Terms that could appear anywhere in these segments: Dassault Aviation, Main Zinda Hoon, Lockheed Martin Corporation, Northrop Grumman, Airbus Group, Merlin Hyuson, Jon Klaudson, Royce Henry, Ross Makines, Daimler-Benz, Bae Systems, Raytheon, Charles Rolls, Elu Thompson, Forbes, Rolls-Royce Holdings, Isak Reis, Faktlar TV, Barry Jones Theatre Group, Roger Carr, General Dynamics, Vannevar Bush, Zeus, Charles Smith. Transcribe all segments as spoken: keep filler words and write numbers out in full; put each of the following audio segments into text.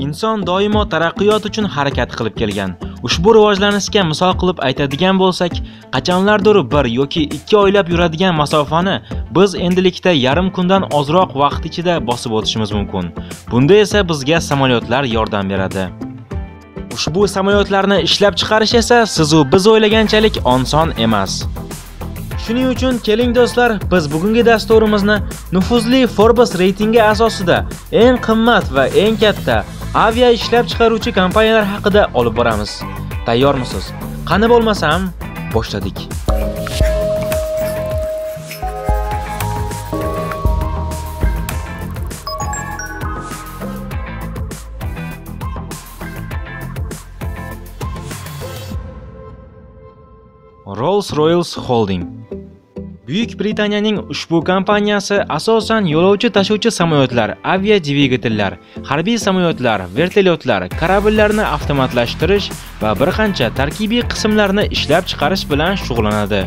Inson doimo taraqqiyot uchun harakat qilib kelgan. Ushbu rivojlanishga misol qilib aytadigan bo'lsak, qachonlardir bir yoki ikki oylab yuradigan masofani biz endilikda yarim kundan ozroq vaqt ichida bosib o'tishimiz mumkin. Bunda esa bizga samolyotlar yordam beradi. Ushbu samolyotlarni ishlab chiqarish esa siz u biz o'ylaganchalik oson emas. Shuning uchun keling do'stlar, biz bugungi dasturimizni nufuzli Forbes reytingi asosida eng qimmat va eng katta avia ishlab chiqaruvchi kompaniyalar haqida olib boramiz. Tayyormisiz? Qani bo'lmasam, boshladik. Rolls-Royce Holdings. Buyuk Britaniyaning ushbu kompaniyasi asosan yo'lovchi tashuvchi samolyotlar, avia dvigatellar, harbiy samolyotlar, vertolyotlar, karabillarni avtomatlashtirish va bir qancha tarkibiy qismlarni ishlab chiqarish bilan shug'ullanadi.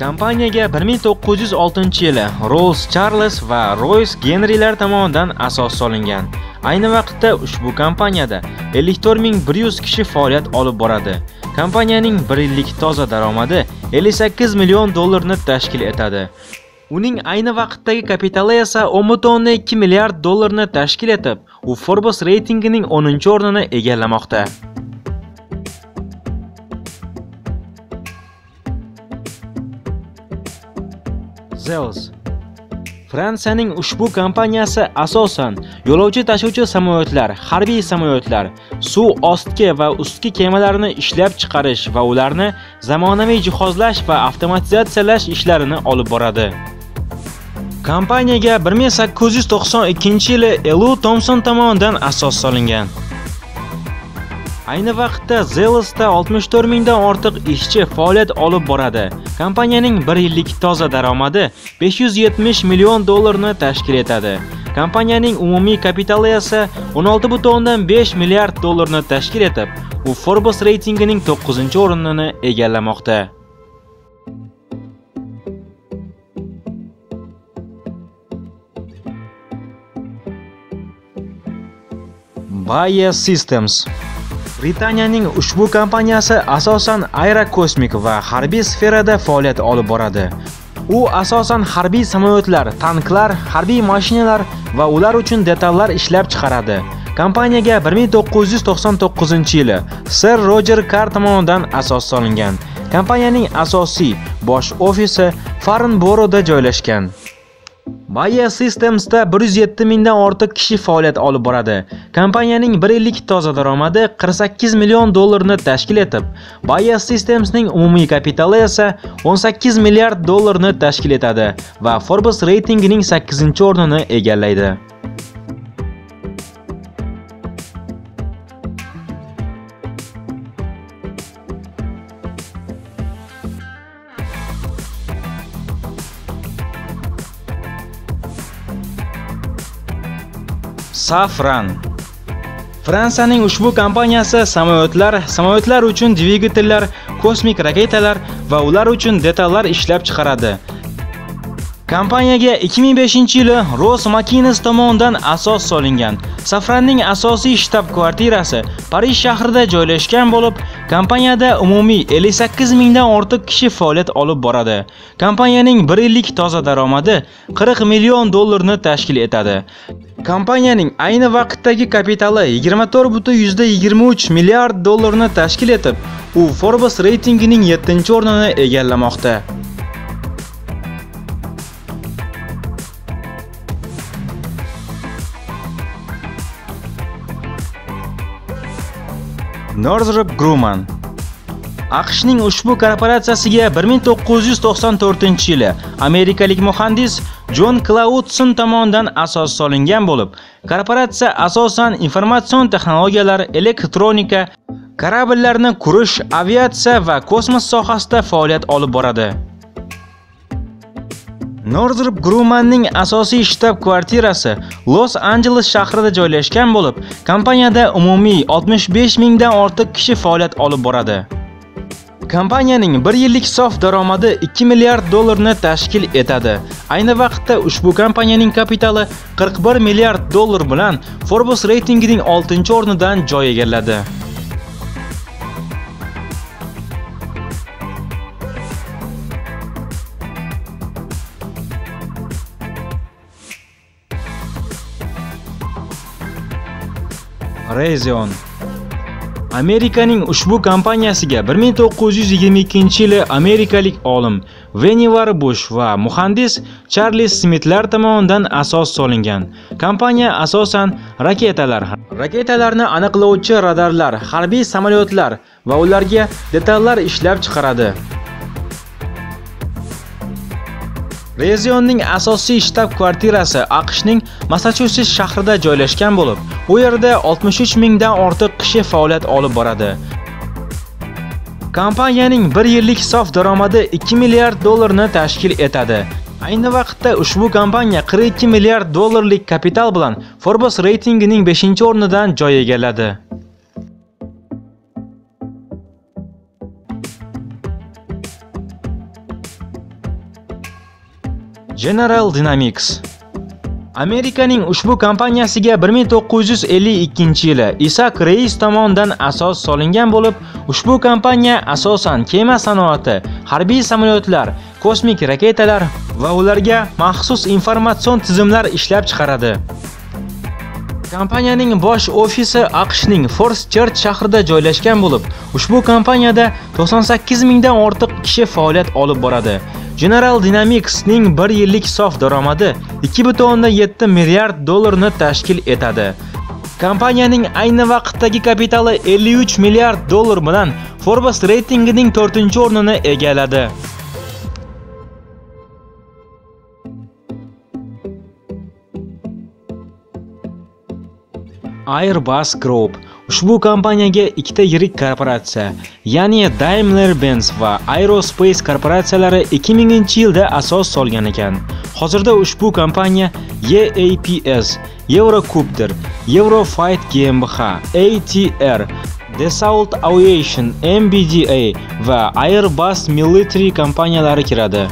Kompaniyaga bir ming to'qqiz yuz oltinchi yili Rolls Charles va Royce Henrylar tomonidan asos solingan. Ayni vaqtda ushbu kompaniyada ellik to'rt ming bir yuz kishi faoliyat olib boradi. Kompaniyaning bir yillik toza daromadi ellik sakkiz million dollarni tashkil etadi. Uning ayni vaqtdagi kapitali esa o'n butun ikki milliard dollarni tashkil etib, u Forbes reytingining o'ninchi o'rnini egallamoqda. Zeus. Fransiyaning ushbu kompaniyasi asosan yo'lovchi tashuvchi samolyotlar, harbiy samolyotlar, suv ostki va ustki kemalarni ishlab chiqarish va ularni zamonaviy jihozlash va avtomatizatsiyalash ishlarini olib boradi. Kompaniyaga bir ming sakkiz yuz to'qson ikkinchi yili Elu Thompson tomonidan asos solingan. Ayni vaqtda Zeus'da oltmish to'rt mingdan ortiq ishchi faoliyat olib boradi. Kompaniyaning bir yillik toza daromadi besh yuz yetmish million dollarni tashkil etadi. Kompaniyaning umumiy kapitali esa o'n olti butun besh milliard dollarni tashkil etib, u Forbes reytingining to'qqizinchi o'rnini egallamoqda. Bae Systems. Britaniyaning ushbu kompaniyasi asosan aerokosmik va harbiy sferada faoliyat olib boradi. U asosan harbiy samolyotlar, tanklar, harbiy mashinalar va ular uchun detallar ishlab chiqaradi. Kompaniyaga bir ming to'qqiz yuz to'qson to'qqizinchi yili Sir Roger Carr tomonidan asos solingan. Kompaniyaning asosiy bosh ofisi Farnboroda joylashgan. Bae Systems'da bir yuz yetti mingdan ortiq kishi faoliyat olib boradi. Kompaniyaning bir yillik toza daromadi qirq sakkiz million dollarni tashkil etib, Bae Systems'ning umumiy kapitali esa o'n sakkiz milliard dollarni tashkil etadi va Forbes reytingining sakkizinchi o'rnini egallaydi. Safran. Fransiyaning ushbu kompaniyasi samolyotlar, samolyotlar uchun dvigatellar, kosmik raketalar va ular uchun detallar ishlab chiqaradi. Kompaniyaga ikki ming beshinchi yili Ross Makines tomonidan asos solingan. Safranning asosiy shtab-kvartirasi Parij shahrida joylashgan bo'lib, kompaniyada umumiy ellik sakkiz mingdan ortiq kishi faoliyat olib boradi. Kompaniyaning bir yillik toza daromadi qirq million dollarni tashkil etadi. Kompaniyaning ayni vaqtdagi kapitali yigirma to'rt butun yigirma uch milliard dollarni tashkil etib, u Forbes reytingining yettinchi o'rnini egallamoqda. Northrop Grumman. AQShning ushbu korporatsiyasiga bir ming to'qqiz yuz to'qson to'rtinchi yili amerikalik muhandis Jon Klaudson tomonidan asos solingan bo'lib, korporatsiya asosan informatsion texnologiyalar, elektronika, karabillarni qurish, aviatsiya va kosmos sohasida faoliyat olib boradi. Northrop Grummanning asosiy shtab-kvartirasi Los-Anjeles shahrida joylashgan bo'lib, kompaniyada umumiy oltmish besh mingdan ortiq kishi faoliyat olib boradi. kompaniyaning bir yillik sof daromadi ikki milliard dollarni tashkil etadi. Ayni vaqtda ushbu kompaniyaning kapitali qirq bir milliard dollar bilan Forbes reytingining oltinchi o'rnidan joy egalladi. Raytheon Amerikaning ushbu kompaniyasiga bir ming to'qqiz yuz yigirma ikkinchi yili amerikalik olim Vannevar Bush va muhandis Charles Smithlar tomonidan asos solingan. Kompaniya asosan raketalar, raketalarni aniqlovchi radarlar, harbiy samolyotlar va ularga detallar ishlab chiqaradi. Raytheonning asosiy shtab-kvartirasi AQShning Massachusets shahrida joylashgan bo'lib, u yerda oltmish uch ming dan ortiq kishi faoliyat olib boradi. Kompaniyaning bir yillik sof daromadi ikki milliard dollarni tashkil etadi. Ayni vaqtda ushbu kompaniya qirq ikki milliard dollarlik kapital bilan Forbes reytingining beshinchi o'rnidan joy egalladi. General Dynamics Amerikaning ushbu kompaniyasiga bir ming to'qqiz yuz ellik ikkinchi yili Isak Reis tomonidan asos solingan bo'lib, ushbu kompaniya asosan kema sanoati, harbiy samolyotlar, kosmik raketalar va ularga maxsus informatsion tizimlar ishlab chiqaradi. Kompaniyaning bosh ofisi AQShning Fort Church shahrida joylashgan bo'lib, ushbu kompaniyada to'qson sakkiz ming dan ortiq kishi faoliyat olib boradi. General Dynamics'ning bir yillik sof daromadi ikki butun o'ndan yetti milliard dollarni tashkil etadi. Kompaniyaning ayni vaqtdagi kapitali ellik uch milliard dollar bilan Forbes reytingining to'rtinchi o'rnini egalladi. Airbus Group Ushbu kompaniyaga ikkita yirik korporatsiya, ya'ni Daimler-Benz va Aerospace korporatsiyalari ikki minginchi yilda asos solgan ekan. Hozirda ushbu kompaniya E A D S, Eurocopter, Eurofighter GmbH, A T R, Dassault Aviation, M B D A va Airbus Military kompaniyalari kiradi.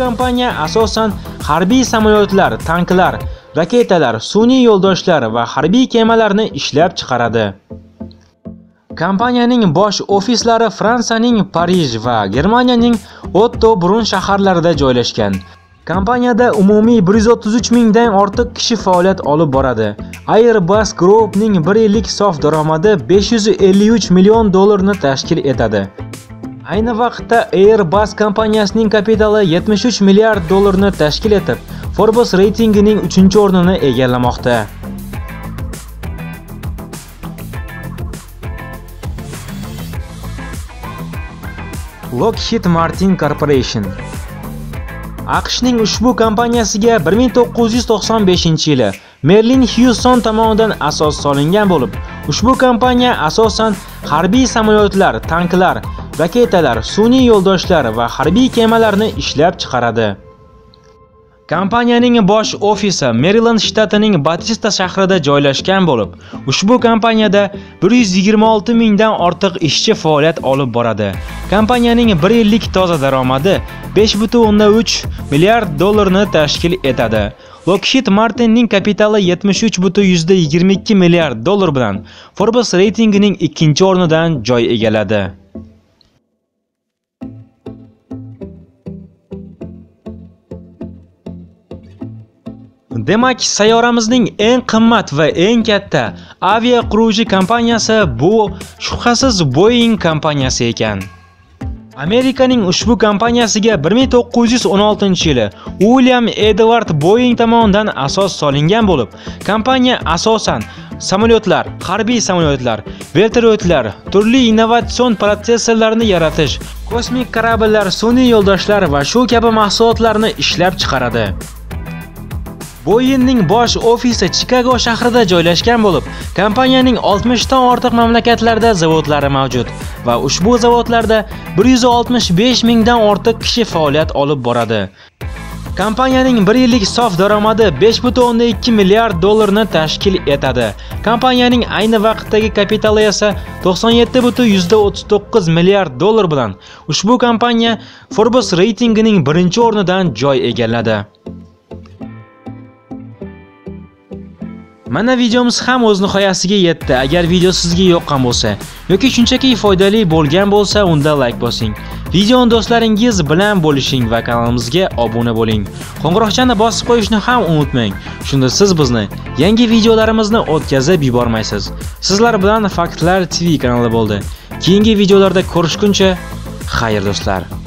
Kompaniya asosan harbiy samolyotlar, tanklar, raketalar, sun'iy yo'ldoshlar va harbiy kemalarni ishlab chiqaradi. Kompaniyaning bosh ofislari Fransiyaning Parij va Germaniyaning Ottobrunn shaharlarida joylashgan. Kompaniyada umumiy bir yuz o'ttiz uch ming dan ortiq kishi faoliyat olib boradi. Airbus Group'ning bir yillik sof daromadi besh yuz ellik uch million dollarni tashkil etadi. Ayni vaqtda Airbus kompaniyasining kapitali yetmish uch milliard dollarni tashkil etib, Forbes reytingining uchinchi o'rnini egallamoqda. Lockheed Martin Corporation AQShning ushbu kompaniyasiga bir ming to'qqiz yuz to'qson beshinchi yili Merlin Hyuson tomonidan asos solingan bo'lib, ushbu kompaniya asosan harbiy samolyotlar, tanklar, raketalar, sun'iy yo'ldoshlar va harbiy kemalarni ishlab chiqaradi. Kompaniyaning bosh ofisi Maryland shtatining Batista shahrida joylashgan bo'lib, ushbu kompaniyada bir yuz yigirma olti ming dan ortiq ishchi faoliyat olib boradi. Kompaniyaning bir yillik toza daromadi besh butun o'ndan uch milliard dollarni tashkil etadi. Lockheed Martinning kapitali yetmish uch butun yuz yigirma ikki milliard dollar bilan Forbes reytingining ikkinchi o'rnidan joy egalladi. Demak, sayyoramizning eng qimmat va eng katta avia quruvchi kompaniyasi bu shubhasiz Boeing kompaniyasi ekan. Amerikaning ushbu kompaniyasiga bir ming to'qqiz yuz o'n oltinchi yili William Edward Boeing tomonidan asos solingan bo'lib, kompaniya asosan samolyotlar, harbiy samolyotlar, vertolyotlar, turli innovatsion protsessorlarni yaratish, kosmik kорабльlar, sun'iy yo'ldoshlar va shu kabi mahsulotlarni ishlab chiqaradi. Boeingning bosh ofisi Chicago shahrida joylashgan bo'lib, kompaniyaning oltmish dan ortiq mamlakatlarda zavodlari mavjud va ushbu zavodlarda bir yuz oltmish besh ming dan ortiq kishi faoliyat olib boradi. Kompaniyaning bir yillik sof daromadi besh butun ikki milliard dollarni tashkil etadi. Kompaniyaning ayni vaqtdagi kapitali esa to'qson yetti butun o'ttiz to'qqiz milliard dollar bilan ushbu kompaniya Forbes reytingining birinchi o'rnidan joy egalladi. Mana videomiz ham o'z nihoyasiga yetdi. Agar video sizga yoqqan bo'lsa yoki shunchaki foydali bo'lgan bo'lsa, unda like bosing. Videoni do'stlaringiz bilan bo'lishing va kanalimizga obuna bo'ling. Qo'ng'iroqchani bosib qo'yishni ham unutmang. Shunda siz bizni yangi videolarimizni o'tkazib yubormaysiz. Sizlar bilan Faktlar T V kanali bo'ldi. Keyingi videolarda ko'rishguncha, xayr do'stlar.